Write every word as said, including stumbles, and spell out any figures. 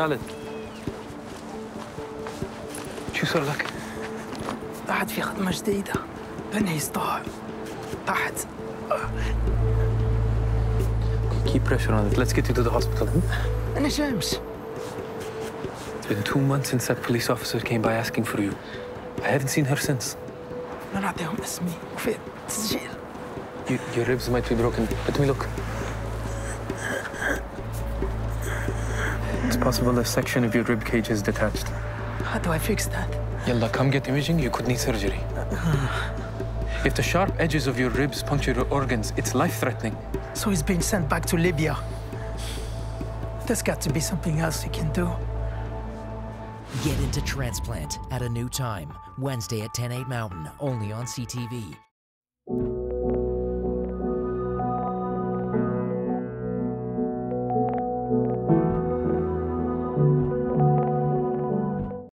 خالد؟ شو صار لك؟ طاحت في خدمة جديدة، بن هيستار. طاحت. Keep pressure on it. Let's get you to the hospital. أنا جايمش. It's been two months since that police officer came by asking for you. I haven't seen her since. ما نعطيهم اسمي وفي تسجيل. You, your ribs might be broken. Let me look. It's possible a section of your rib cage is detached. How do I fix that? Yalla, come get imaging. You could need surgery. If the sharp edges of your ribs puncture your organs, it's life-threatening. So he's being sent back to Libya. There's got to be something else he can do. Get into Transplant at a new time, Wednesday at ten eight Mountain, only on C T V.